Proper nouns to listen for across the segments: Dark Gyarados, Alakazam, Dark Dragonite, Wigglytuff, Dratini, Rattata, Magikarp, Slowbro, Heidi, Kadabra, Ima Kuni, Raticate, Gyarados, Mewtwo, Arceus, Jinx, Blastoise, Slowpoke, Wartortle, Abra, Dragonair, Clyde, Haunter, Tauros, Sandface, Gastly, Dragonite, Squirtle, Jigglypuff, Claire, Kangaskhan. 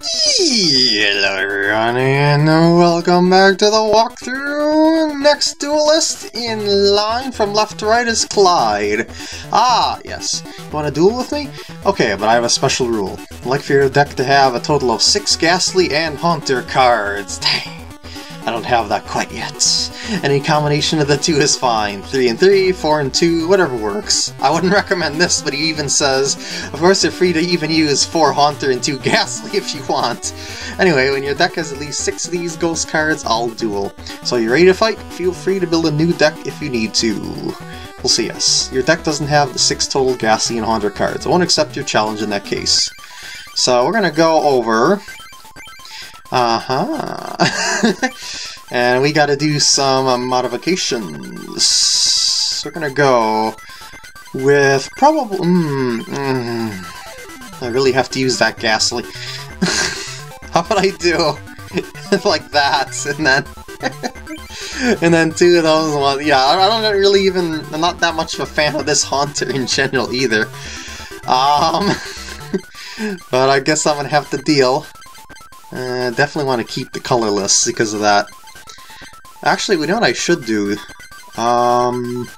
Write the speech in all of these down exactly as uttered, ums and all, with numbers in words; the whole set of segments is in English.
Hello everyone and welcome back to the walkthrough! Next duelist in line from left to right is Clyde. Ah, yes. You want to duel with me? Okay, but I have a special rule. I'd like for your deck to have a total of six Gastly and Haunter cards. Dang, I don't have that quite yet. Any combination of the two is fine. three and three, four and two, whatever works. I wouldn't recommend this, but he even says, of course you're free to even use four Haunter and two Gastly if you want. Anyway, when your deck has at least six of these ghost cards, I'll duel. So you ready to fight? Feel free to build a new deck if you need to. We'll see, yes. Your deck doesn't have the six total Gastly and Haunter cards. I won't accept your challenge in that case. So we're gonna go over... Uh-huh. And we gotta do some uh, modifications. We're gonna go with probably... Mm, mm, I really have to use that Gastly. How would I do like that? And then... and then two of those ones. Yeah, I don't really even... I'm not that much of a fan of this Haunter in general either. Um, but I guess I'm gonna have to deal. Uh, definitely want to keep the colorless because of that. Actually, we know what I should do. Um,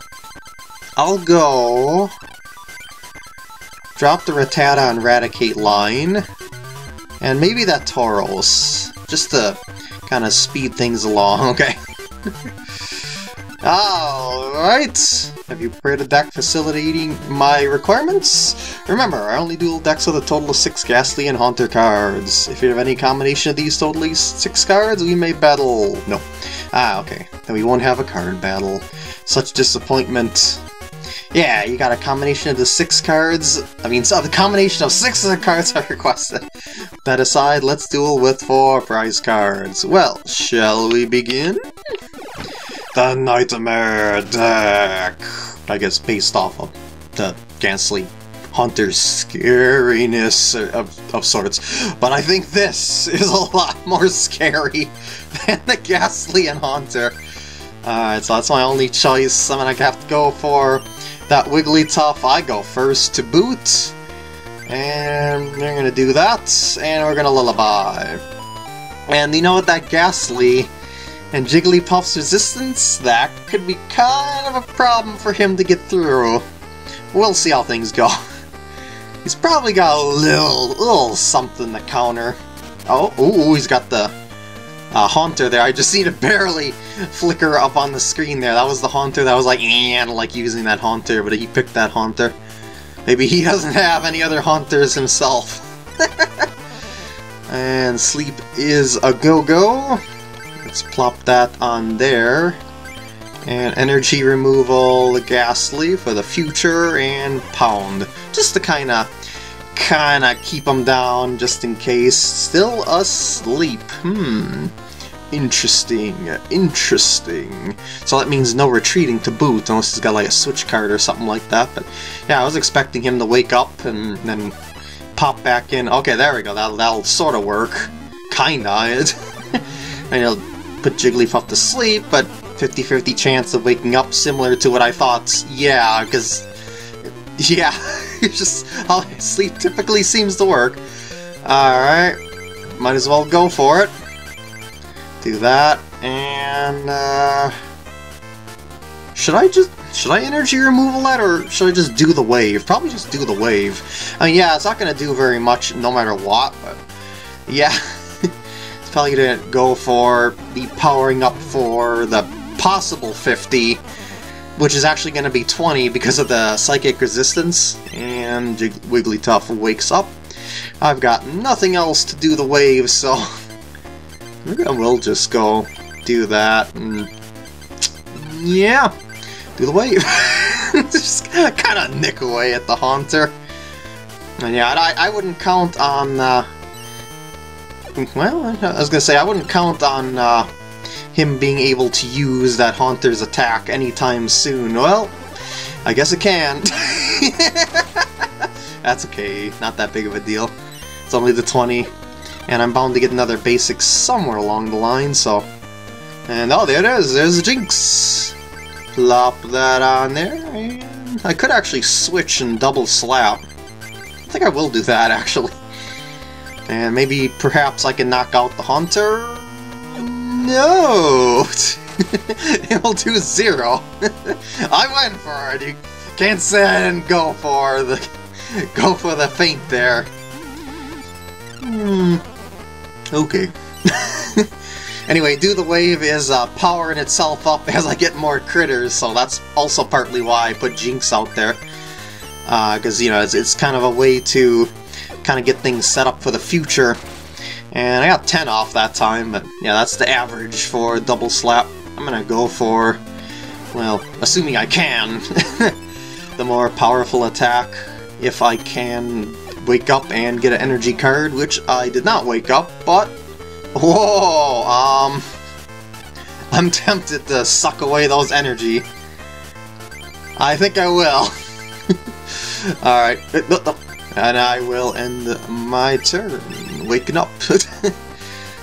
I'll go... drop the Rattata and Raticate line. And maybe that Tauros. Just to kind of speed things along, okay. Alright! Have you prepared a deck facilitating my requirements? Remember, I only duel decks with a total of six Gastly and Haunter cards. If you have any combination of these totally six cards, we may battle... No. Ah, okay. Then we won't have a card battle. Such disappointment. Yeah, you got a combination of the six cards. I mean, so the combination of six of the cards are requested. That aside, let's duel with four prize cards. Well, shall we begin? The Nightmare deck! I guess based off of the Gastly Haunter's scariness of, of sorts. But I think this is a lot more scary than the Gastly and Haunter. Alright, so that's my only choice. I'm gonna have to go for that Wigglytuff. I go first to boot. And we're gonna do that. And we're gonna lullaby. And you know what, that Gastly and Jigglypuff's resistance, that could be kind of a problem for him to get through. We'll see how things go. He's probably got a little, little something to counter. Oh, ooh, he's got the uh, Haunter there. I just seen it barely flicker up on the screen there. That was the Haunter that was like, eh, I don't like using that Haunter, but he picked that Haunter. Maybe he doesn't have any other Haunters himself. And sleep is a go-go. Let's plop that on there, and energy removal, the Gastly for the future, and pound, just to kind of, kind of keep them down, just in case. Still asleep. Hmm. Interesting. Interesting. So that means no retreating to boot, unless he's got like a switch card or something like that. But yeah, I was expecting him to wake up and then pop back in. Okay, there we go. That'll, that'll sort of work. Kinda. It. I know. Put Jigglypuff to sleep, but fifty fifty chance of waking up, similar to what I thought. Yeah, because... yeah, it's just how sleep typically seems to work. Alright, might as well go for it. Do that, and... Uh, should I just... should I energy removal that, or should I just do the wave? Probably just do the wave. I mean, yeah, it's not going to do very much no matter what, but... yeah. Probably gonna go for the powering up for the possible fifty, which is actually gonna be twenty because of the psychic resistance, and Jig Wigglytuff wakes up. I've got nothing else to do the wave, so maybe I will just go do that, and yeah, do the wave. Just kind of nick away at the Haunter. And yeah, I, I wouldn't count on... Uh, well, I was gonna say, I wouldn't count on uh, him being able to use that Haunter's attack anytime soon. Well, I guess it can. That's okay, not that big of a deal. It's only the twenty, and I'm bound to get another basic somewhere along the line, so... and oh, there it is, there's the Jinx! Plop that on there, and I could actually switch and double slap. I think I will do that, actually. And maybe, perhaps, I can knock out the Haunter? No! It will do zero. I went for it. You can't say I didn't go for the go for the feint there. Hmm. Okay. Anyway, Do the Wave is uh, powering itself up as I get more critters, so that's also partly why I put Jinx out there. Because, uh, you know, it's, it's kind of a way to kind of get things set up for the future. And I got ten off that time, but yeah, that's the average for Double Slap. I'm gonna go for, well, assuming I can, the more powerful attack, if I can wake up and get an energy card, which I did not wake up, but... Whoa! Um... I'm tempted to suck away those energy. I think I will. Alright. And I will end my turn. Waking up.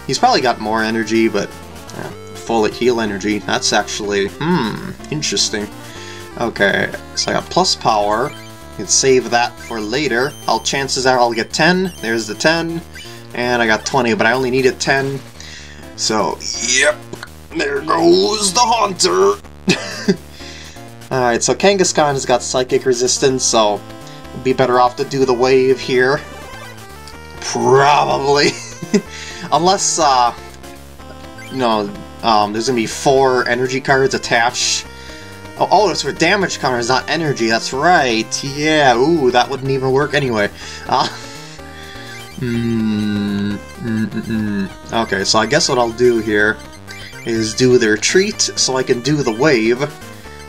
He's probably got more energy, but... Uh, folate heal energy. That's actually... Hmm. Interesting. Okay. So I got plus power. I can save that for later. I'll chances are I'll get ten. There's the ten. And I got twenty, but I only needed ten. So, yep. There goes the Haunter! Alright, so Kangaskhan has got Psychic Resistance, so... I'd be better off to do the wave here. Probably. Unless, uh... You know, um, there's gonna be four energy cards attached. Oh, oh, it's for damage counters, not energy, that's right. Yeah, ooh, that wouldn't even work anyway. Uh... Mm, mm, mm, mm. Okay, so I guess what I'll do here is do the retreat so I can do the wave.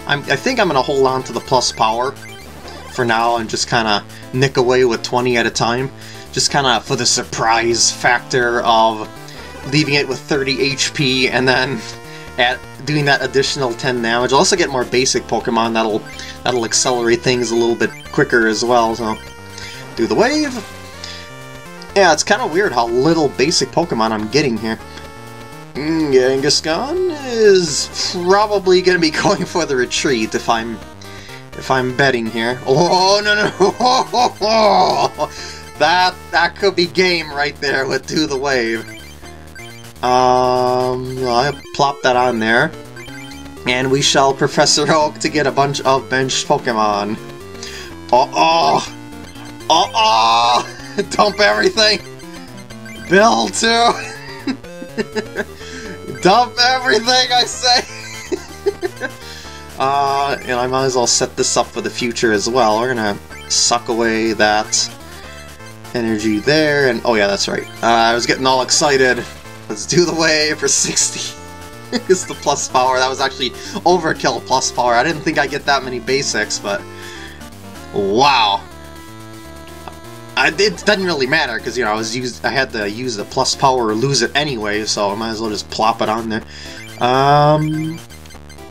I'm, I think I'm going to hold on to the plus power for now and just kind of nick away with twenty at a time. Just kind of for the surprise factor of leaving it with thirty H P and then at doing that additional ten damage. I'll also get more basic Pokemon that'll, that'll accelerate things a little bit quicker as well. So, do the wave. Yeah, it's kind of weird how little basic Pokemon I'm getting here. Kangaskhan is probably going to be going for the retreat if I'm if I'm betting here. Oh no no! Oh, oh, oh. That that could be game right there with Do the Wave. Um, I plop that on there, and we shall Professor Oak to get a bunch of bench Pokemon. Uh oh! Uh oh! Dump everything! Bill, too! Dump everything, I say! uh, and I might as well set this up for the future as well. We're gonna suck away that energy there, and oh yeah, that's right. Uh, I was getting all excited. Let's do the wave for sixty. It's the plus power. That was actually overkill plus power. I didn't think I'd get that many basics, but... Wow! It doesn't really matter because you know I was used. I had to use the plus power or lose it anyway, so I might as well just plop it on there. Um,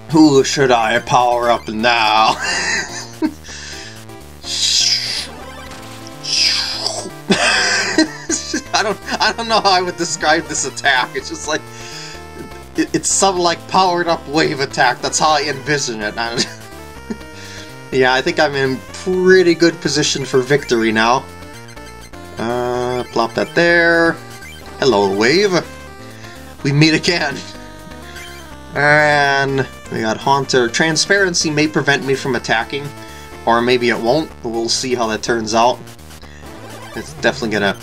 who should I power up now? I don't. I don't know how I would describe this attack. It's just like it, it's some like powered up wave attack. That's how I envision it. Yeah, I think I'm in pretty good position for victory now. Uh, plop that there. Hello, wave. We meet again. And we got Haunter. Transparency may prevent me from attacking, or maybe it won't. We'll see how that turns out. It's definitely gonna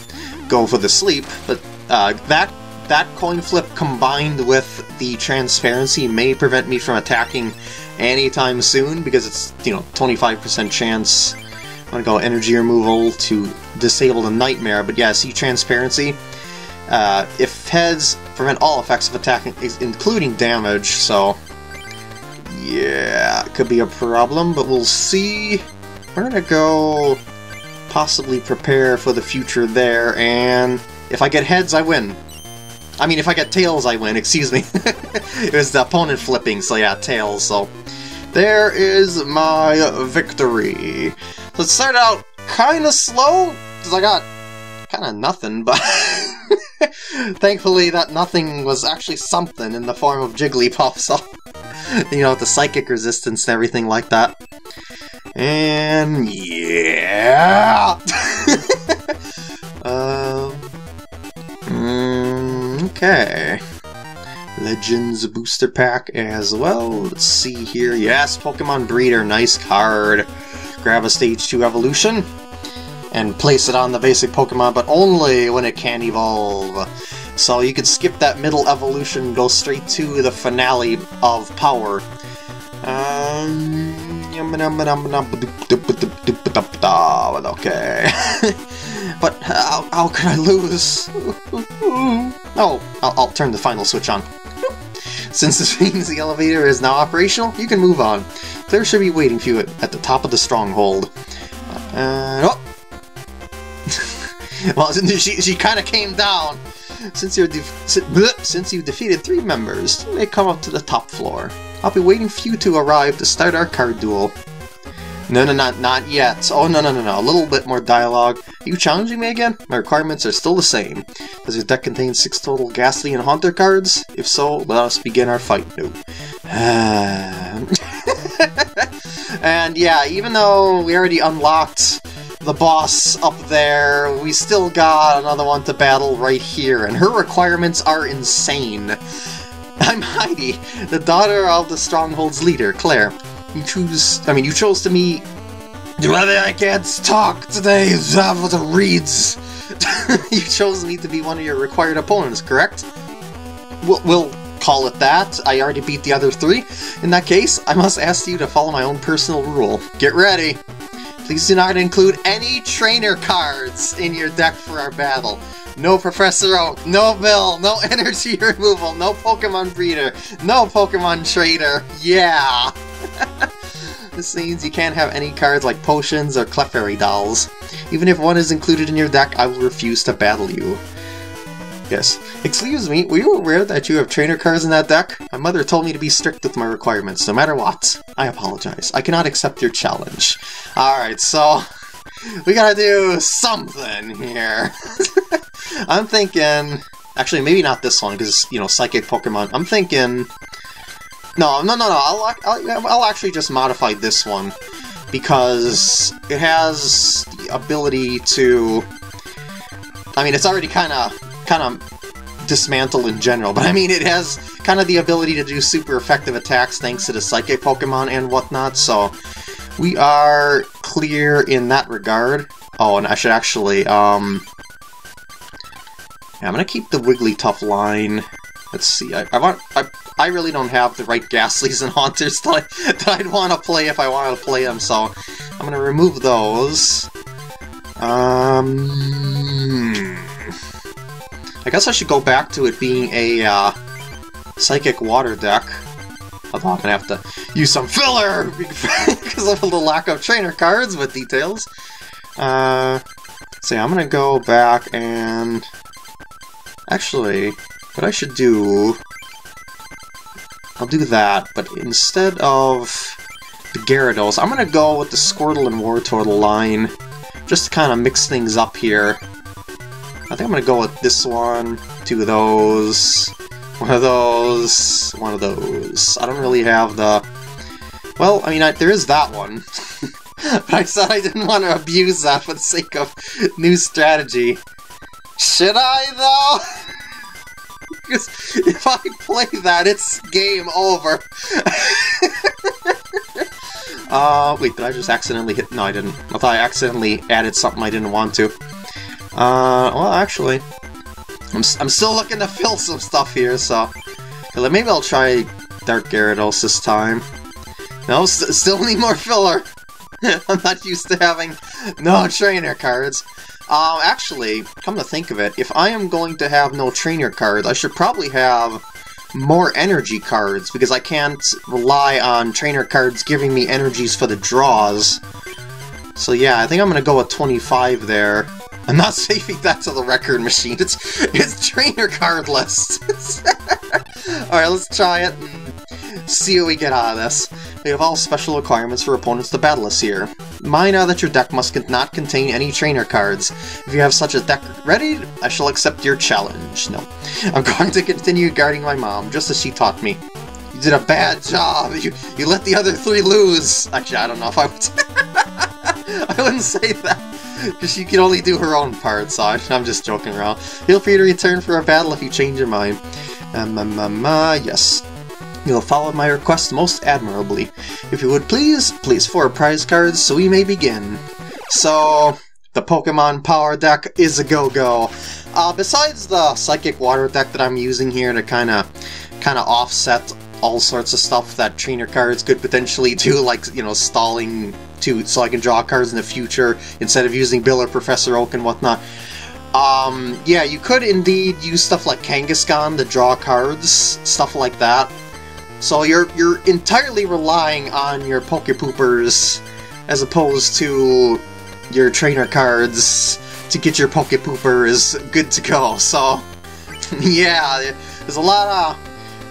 go for the sleep, but uh, that that coin flip combined with the transparency may prevent me from attacking anytime soon because it's, you know, twenty-five percent chance. I'm gonna go energy removal to disable the nightmare, but yeah, see transparency. Uh, if heads, prevent all effects of attacking, including damage, so yeah, could be a problem, but we'll see. We're gonna go possibly prepare for the future there, and if I get heads, I win. I mean, if I get tails, I win, excuse me. It was the opponent flipping, so yeah, tails, so... There is my victory. So it started out kinda slow, because I got kinda nothing, but... Thankfully, that nothing was actually something in the form of Jigglypuff, so... You know, with the psychic resistance and everything like that. And... yeah! um... Okay. Legends Booster Pack as well. Let's see here. Yes, Pokemon Breeder. Nice card. Grab a Stage two Evolution and place it on the basic Pokemon, but only when it can evolve. So you could skip that middle evolution, go straight to the finale of power. Um, okay. But how, how could I lose? Oh, I'll, I'll turn the final switch on. Since this means the elevator is now operational, you can move on. Claire should be waiting for you at, at the top of the stronghold. Uh, oh! Well, she, she kind of came down. Since, you're de since you've defeated three members, you may come up to the top floor. I'll be waiting for you to arrive to start our card duel. No, no, not, not yet. Oh, no, no, no, no. A little bit more dialogue. Are you challenging me again? My requirements are still the same. Does your deck contain six total Gastly and Haunter cards? If so, let us begin our fight. No. And yeah, even though we already unlocked the boss up there, we still got another one to battle right here, and her requirements are insane. I'm Heidi, the daughter of the Stronghold's leader, Claire. You choose, I mean, you chose to meet... I can't talk today, with the reeds! You chose me to be one of your required opponents, correct? We'll, we'll call it that. I already beat the other three. In that case, I must ask you to follow my own personal rule. Get ready! Please do not include any trainer cards in your deck for our battle. No Professor Oak, no Bill, no Energy Removal, no Pokemon Breeder, no Pokemon Trader, yeah! This means you can't have any cards like potions or Clefairy dolls. Even if one is included in your deck, I will refuse to battle you. Yes. Excuse me, were you aware that you have trainer cards in that deck? My mother told me to be strict with my requirements, no matter what. I apologize. I cannot accept your challenge. Alright, so... we gotta do something here. I'm thinking... actually, maybe not this one, because, you know, Psychic Pokemon. I'm thinking... No, no, no, no, I'll, I'll, I'll actually just modify this one, because it has the ability to... I mean, it's already kind of kind of dismantled in general, but I mean, it has kind of the ability to do super effective attacks thanks to the Psychic Pokemon and whatnot, so we are clear in that regard. Oh, and I should actually, um... yeah, I'm going to keep the Wigglytuff line. Let's see, I, I want... I, I really don't have the right Gastlys and Haunters that, I, that I'd want to play if I wanted to play them, so I'm going to remove those. Um, I guess I should go back to it being a uh, Psychic Water deck. Although I'm going to have to use some filler because of the lack of trainer cards with details. Uh, so yeah, I'm going to go back and... actually, what I should do... I'll do that, but instead of the Gyarados, I'm going to go with the Squirtle and Wartortle line, just to kind of mix things up here. I think I'm going to go with this one, two of those, one of those, one of those. I don't really have the... well, I mean, I, there is that one, but I thought I didn't want to abuse that for the sake of new strategy. Should I, though? Because if I play that, it's game over. uh, wait, did I just accidentally hit... no, I didn't. I thought I accidentally added something I didn't want to. Uh, well, actually... I'm, I'm still looking to fill some stuff here, so... maybe I'll try Dark Gyarados this time. No, st still need more filler. I'm not used to having no trainer cards. Um, uh, actually, come to think of it, if I am going to have no trainer cards, I should probably have more energy cards, because I can't rely on trainer cards giving me energies for the draws. So yeah, I think I'm going to go with twenty-five there. I'm not saving that to the record machine, it's, it's trainer card list. Alright, let's try it and see what we get out of this. We have all special requirements for opponents to battle us here. Mine are that your deck must not contain any trainer cards. If you have such a deck ready, I shall accept your challenge. No. I'm going to continue guarding my mom, just as she taught me. You did a bad job! You, you let the other three lose! Actually, I don't know if I would... I wouldn't say that. because she can only do her own part, so I'm just joking around. Feel free to return for a battle if you change your mind. Um, um, um, uh, yes. You have followed my request most admirably. If you would please, please four prize cards so we may begin. So, the Pokemon Power Deck is a go-go. Uh, besides the Psychic Water deck that I'm using here to kind of kind of offset all sorts of stuff that trainer cards could potentially do, like, you know, stalling to so I can draw cards in the future instead of using Bill or Professor Oak and whatnot. Um, yeah, you could indeed use stuff like Kangaskhan to draw cards, stuff like that. So you're you're entirely relying on your Pokepoopers as opposed to your trainer cards to get your Pokepoopers good to go. So yeah, there's a lot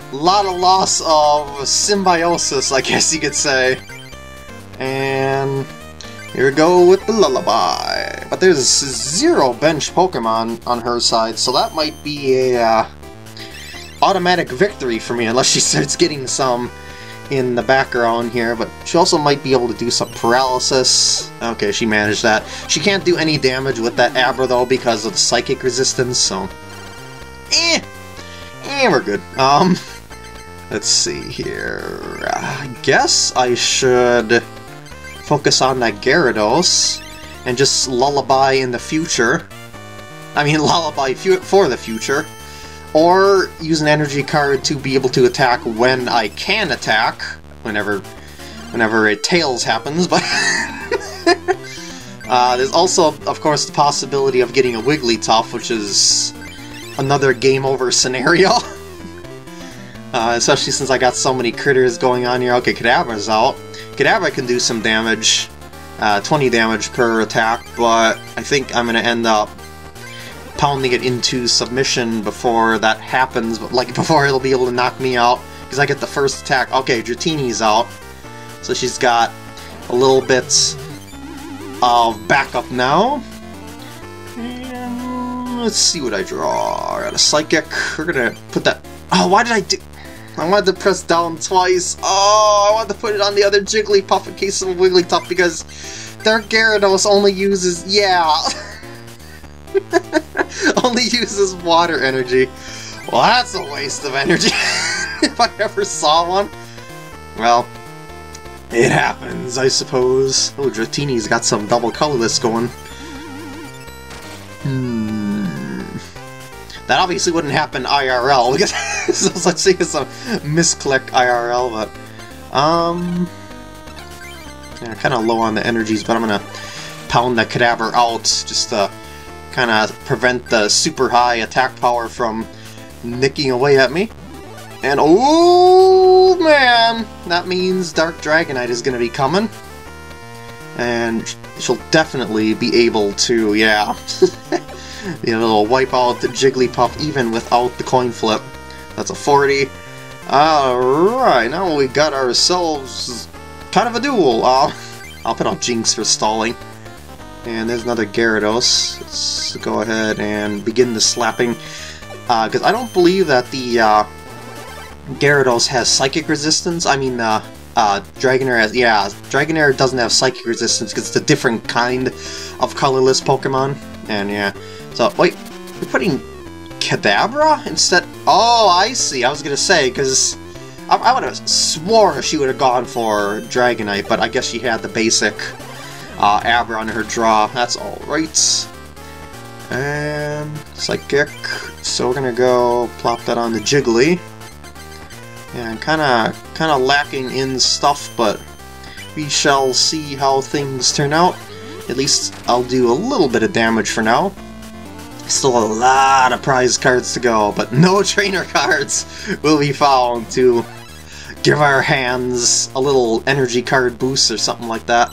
of lot of loss of symbiosis, I guess you could say. And here we go with the Lullaby. But there's zero bench Pokemon on her side, so that might be a uh, automatic victory for me, unless she starts getting some in the background here, but she also might be able to do some paralysis. Okay, she managed that. She can't do any damage with that Abra, though, because of the psychic resistance, so... Eh! Eh, we're good. Um, let's see here... I guess I should focus on that Gyarados, and just lullaby in the future. I mean, lullaby for the future. Or use an energy card to be able to attack when I can attack, whenever whenever a Tails happens, but... uh, there's also, of course, the possibility of getting a Wigglytuff, which is another game over scenario. uh, especially since I got so many critters going on here. Okay, Kadabra's out. Kadabra can do some damage, uh, twenty damage per attack, but I think I'm going to end up pounding it into submission before that happens, but like before it'll be able to knock me out, because I get the first attack. Okay, Dratini's out, so she's got a little bit of backup now. And let's see what I draw. I got a Psychic. We're gonna put that. Oh, why did I do? I wanted to press down twice. Oh, I wanted to put it on the other Jigglypuff in case of a Wigglytuff, because their Gyarados only uses yeah. Only uses water energy. Well, that's a waste of energy. If I ever saw one. Well, it happens, I suppose. Oh, Dratini's got some double colorless going. Hmm. That obviously wouldn't happen I R L, because so let's see, it's a misclick I R L, but um yeah, kinda low on the energies, but I'm gonna pound the Kadabra out just to kind of prevent the super high attack power from nicking away at me. And oh man, that means Dark Dragonite is going to be coming. And she'll definitely be able to, yeah. You know, it'll wipe out the Jigglypuff even without the coin flip. That's a forty. Alright, now we got ourselves kind of a duel. Uh, I'll put on Jinx for stalling. And there's another Gyarados. Let's go ahead and begin the slapping. Because uh, I don't believe that the uh, Gyarados has psychic resistance. I mean, uh, uh, Dragonair has... Yeah, Dragonair doesn't have psychic resistance because it's a different kind of colorless Pokemon. And yeah. So, wait. You're putting Kadabra instead? Oh, I see. I was going to say, because I, I would have swore she would have gone for Dragonite, but I guess she had the basic... Uh, Abra on her draw, that's alright. And Psychic. So we're gonna go plop that on the Jiggly. And kinda, kinda lacking in stuff, but we shall see how things turn out. At least I'll do a little bit of damage for now. Still a lot of prize cards to go, but no trainer cards will be found to give our hands a little energy card boost or something like that.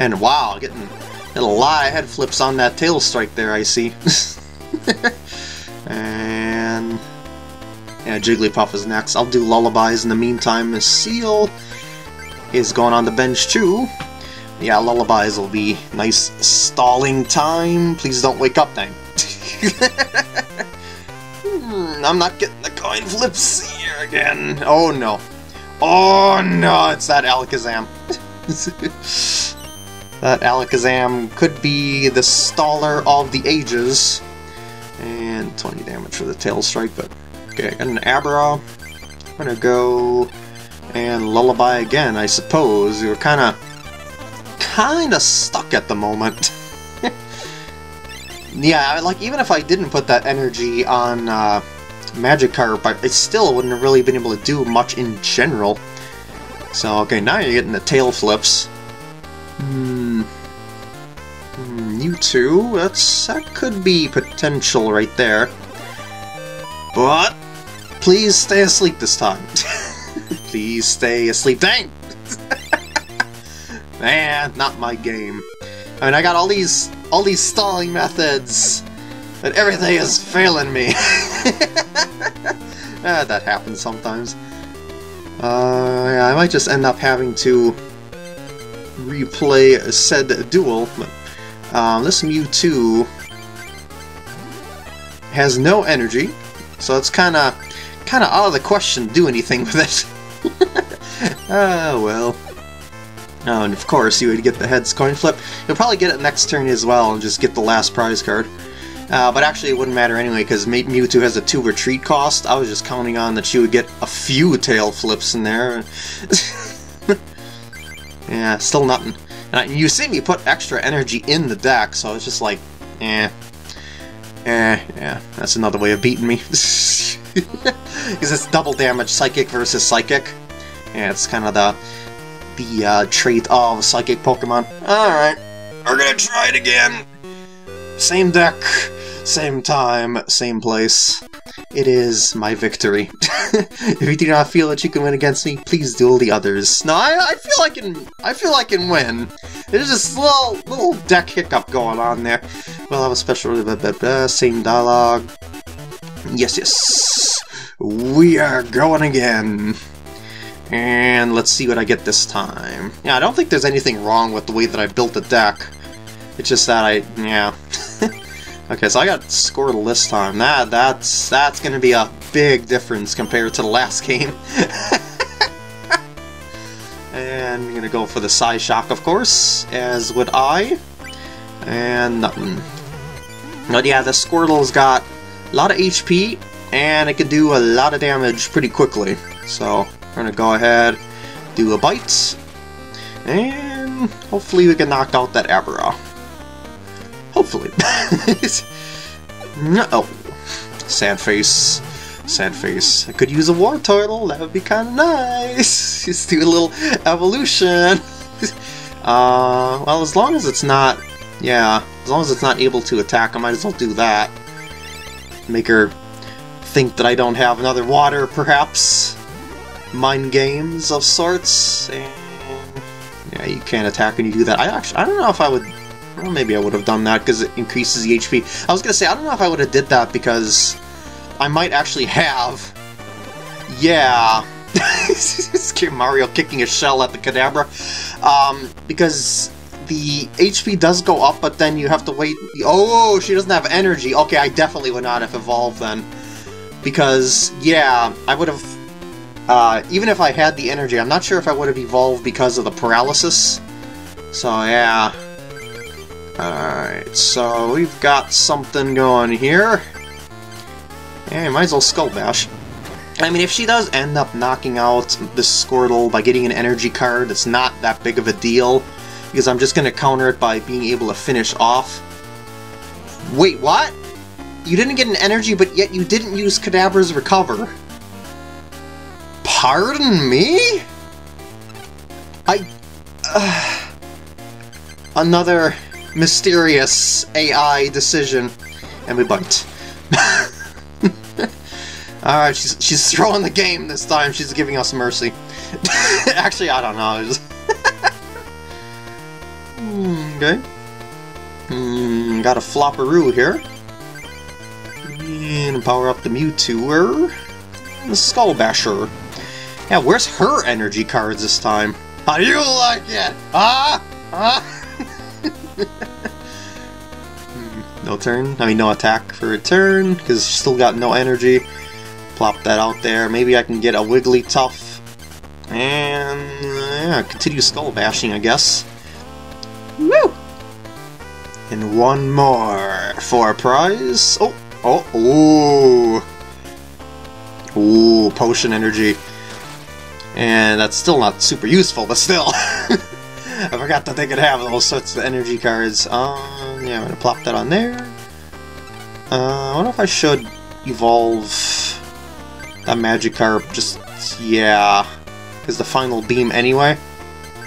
And wow, getting, getting a lot of head flips on that tail strike there, I see. And... yeah, Jigglypuff is next. I'll do lullabies in the meantime. Miss Seal is going on the bench too. Yeah, lullabies will be nice stalling time. Please don't wake up then. hmm, I'm not getting the coin flips here again. Oh no. Oh no, it's that Alakazam. that Alakazam could be the staller of the ages. And twenty damage for the tail strike, but okay, got an Abra. I'm gonna go and lullaby again, I suppose. You're kinda kinda stuck at the moment. Yeah, like even if I didn't put that energy on uh, Magikarp, I, it still wouldn't have really been able to do much in general. So okay, now you're getting the tail flips. Hmm. Mewtwo, that's, that could be potential right there. But please stay asleep this time. Please stay asleep. Dang! Man, not my game. I mean, I got all these all these stalling methods, but everything is failing me. Ah, that happens sometimes. Uh, yeah, I might just end up having to replay said duel. But, um, this Mewtwo has no energy, so it's kind of kind of out of the question to do anything with it. Oh well. Oh, and of course you would get the heads coin flip. You'll probably get it next turn as well and just get the last prize card. Uh, but actually it wouldn't matter anyway because Mewtwo has a two retreat cost. I was just counting on that she would get a few tail flips in there. Yeah, still nothing. And you see me put extra energy in the deck, so it's just like, eh. Eh, yeah, that's another way of beating me. Because it's double damage, psychic versus psychic. Yeah, it's kind of the... the uh, trait of Psychic Pokemon. Alright, we're gonna try it again! Same deck, same time, same place. It is my victory. If you do not feel that you can win against me, please duel the others. No, I, I feel I can I feel I can win. There's this little little deck hiccup going on there. Well, I have a special blah, blah, blah, same dialogue. Yes, yes. We are going again. And let's see what I get this time. Yeah, I don't think there's anything wrong with the way that I built the deck. It's just that I, yeah. Okay, so I got Squirtle this time. That that's that's gonna be a big difference compared to the last game. And I'm gonna go for the Psy Shock, of course, as would I. And nothing. But yeah, the Squirtle's got a lot of H P, and it can do a lot of damage pretty quickly. So. We're gonna go ahead, do a bite, and hopefully we can knock out that Abra. Hopefully. Uh-oh. Sandface. Sandface. I could use a Wartortle, that would be kind of nice. Just do a little evolution. uh, well, as long as it's not, yeah, as long as it's not able to attack, I might as well do that. Make her think that I don't have another water, perhaps. Mind games of sorts, and yeah, you can't attack when you do that. I actually, I don't know if I would, well, maybe I would have done that because it increases the H P. I was gonna say, I don't know if I would have did that because I might actually have, yeah, Mario kicking a shell at the Kadabra, um, because the H P does go up, but then you have to wait. Oh, she doesn't have energy. Okay, I definitely would not have evolved then, because yeah, I would have. Uh, even if I had the energy, I'm not sure if I would have evolved because of the paralysis. So, yeah. Alright, so we've got something going here. Yeah, might as well Skull Bash. I mean, if she does end up knocking out this Squirtle by getting an energy card, it's not that big of a deal. Because I'm just going to counter it by being able to finish off. Wait, what? You didn't get an energy, but yet you didn't use Kadabra's Recover. Pardon me? I... Uh, another mysterious A I decision. And we bite. Alright, she's, she's throwing the game this time. She's giving us mercy. Actually, I don't know. Just okay. Mm, got a Flopperoo here. And power up the Mewtwo-er. The Skull Basher. Yeah, where's her energy cards this time? How do you like it? Ah! Ah! No turn. I mean, no attack for a turn, because still got no energy. Plop that out there. Maybe I can get a Wigglytuff. And, yeah, continue skull bashing, I guess. Woo! taken one more for a prize. Oh, oh, oh, ooh, potion energy. And that's still not super useful, but still. I forgot that they could have those sorts of energy cards. Um, yeah, I'm gonna plop that on there. Uh, I wonder if I should evolve that Magikarp, just, yeah, is the final beam anyway.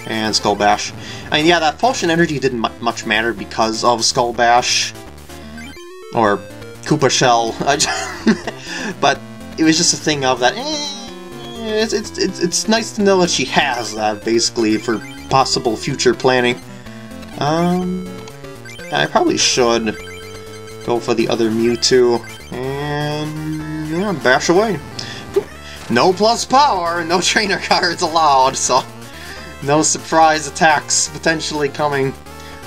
And Skull Bash. I mean, yeah, that potion energy didn't m much matter because of Skull Bash. Or Koopa Shell. But it was just a thing of that, eh, It's, it's, it's, it's nice to know that she has that, basically, for possible future planning. Um, I probably should go for the other Mewtwo, and yeah, bash away. No plus power, no trainer cards allowed, so no surprise attacks potentially coming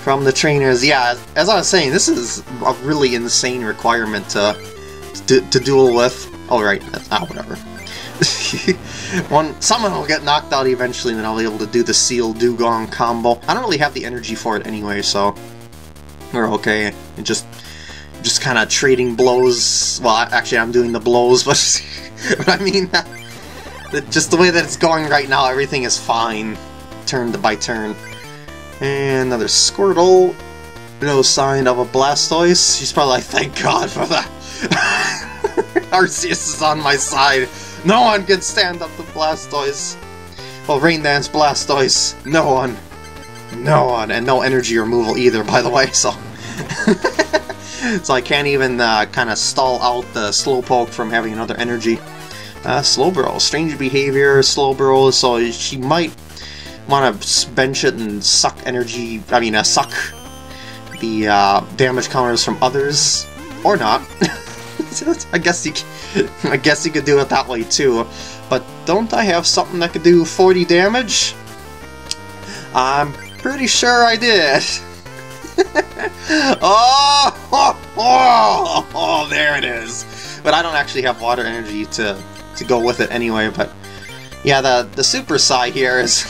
from the trainers. Yeah, as I was saying, this is a really insane requirement to, to, to duel with. Oh, right, that's, ah, whatever. One, someone will get knocked out eventually, and then I'll be able to do the Seal Dugong combo. I don't really have the energy for it anyway, so we're okay. And just, just kind of trading blows. Well, actually, I'm doing the blows, but, but I mean, that, that just the way that it's going right now, everything is fine, turn by turn. And another Squirtle. No sign of a Blastoise. She's probably like, thank God for that. Arceus is on my side. No one can stand up to Blastoise. Well, Rain Dance Blastoise. No one. No one. And no energy removal either, by the way, so... so I can't even uh, kind of stall out the Slowpoke from having another energy. Uh, Slowbro. Strange behavior, Slowbro, so she might want to bench it and suck energy... I mean, uh, suck the uh, damage counters from others. Or not. I guess you I guess you could do it that way too, but don't I have something that could do forty damage? I'm pretty sure I did. oh, oh, oh, oh, there it is. But I don't actually have water energy to to go with it anyway. But yeah, the the super Psy here is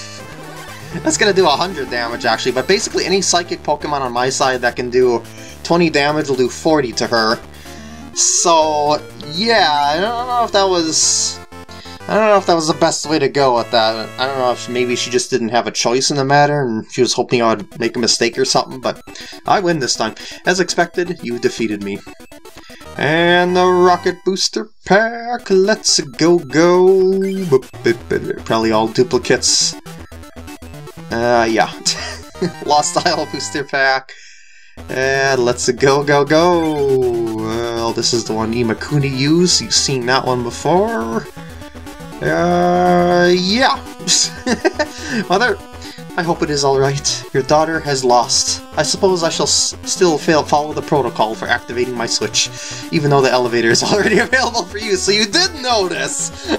that's gonna do a hundred damage actually. But basically, any psychic Pokemon on my side that can do twenty damage will do forty to her. So, yeah, I don't know if that was... I don't know if that was the best way to go with that. I don't know if maybe she just didn't have a choice in the matter, and she was hoping I would make a mistake or something, but I win this time. As expected, you defeated me. And the Rocket Booster Pack, let's go go! Probably all duplicates. Uh, yeah. Lost Isle Booster Pack. And let's go go go! Well, this is the one Ima Kuni used. You've seen that one before. Uh, yeah. Mother, I hope it is alright. Your daughter has lost. I suppose I shall s still fail follow the protocol for activating my switch, even though the elevator is already available for you, so you did notice!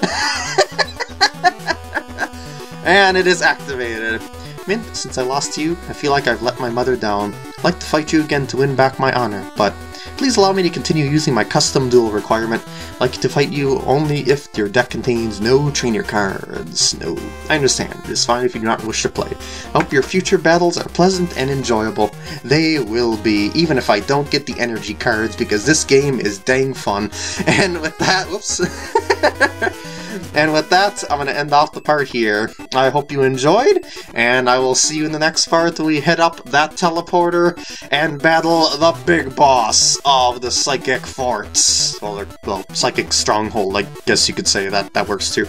And it is activated. Mint, since I lost you, I feel like I've let my mother down. I'd like to fight you again to win back my honor, but... please allow me to continue using my custom duel requirement. I'd like to fight you only if your deck contains no trainer cards. No. I understand. It is fine if you do not wish to play. I hope your future battles are pleasant and enjoyable. They will be, even if I don't get the energy cards, because this game is dang fun. And with that, whoops. And with that, I'm going to end off the part here. I hope you enjoyed, and I will see you in the next part where we head up that teleporter and battle the big boss of the Psychic Forts. Well, well Psychic Stronghold, I guess you could say that. That works too.